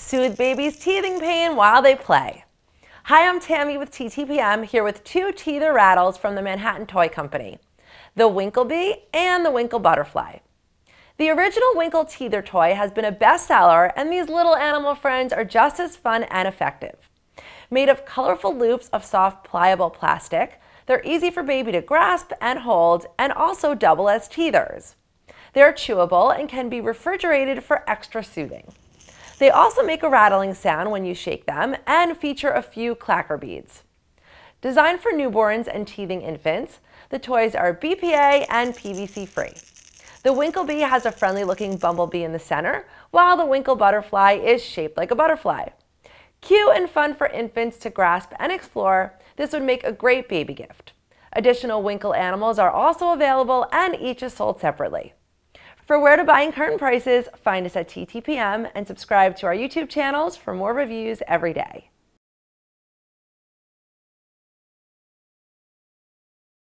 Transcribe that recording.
Soothe babies' teething pain while they play. Hi, I'm Tammy with TTPM, here with two teether rattles from the Manhattan Toy Company, the Winkel Bee and the Winkel Butterfly. The original Winkel teether toy has been a bestseller, and these little animal friends are just as fun and effective. Made of colorful loops of soft pliable plastic, they're easy for baby to grasp and hold and also double as teethers. They're chewable and can be refrigerated for extra soothing. They also make a rattling sound when you shake them and feature a few clacker beads. Designed for newborns and teething infants, the toys are BPA and PVC free. The Winkel Bee has a friendly looking bumblebee in the center, while the Winkel Butterfly is shaped like a butterfly. Cute and fun for infants to grasp and explore, this would make a great baby gift. Additional Winkel animals are also available, and each is sold separately. For where to buy and current prices, find us at TTPM and subscribe to our YouTube channels for more reviews every day.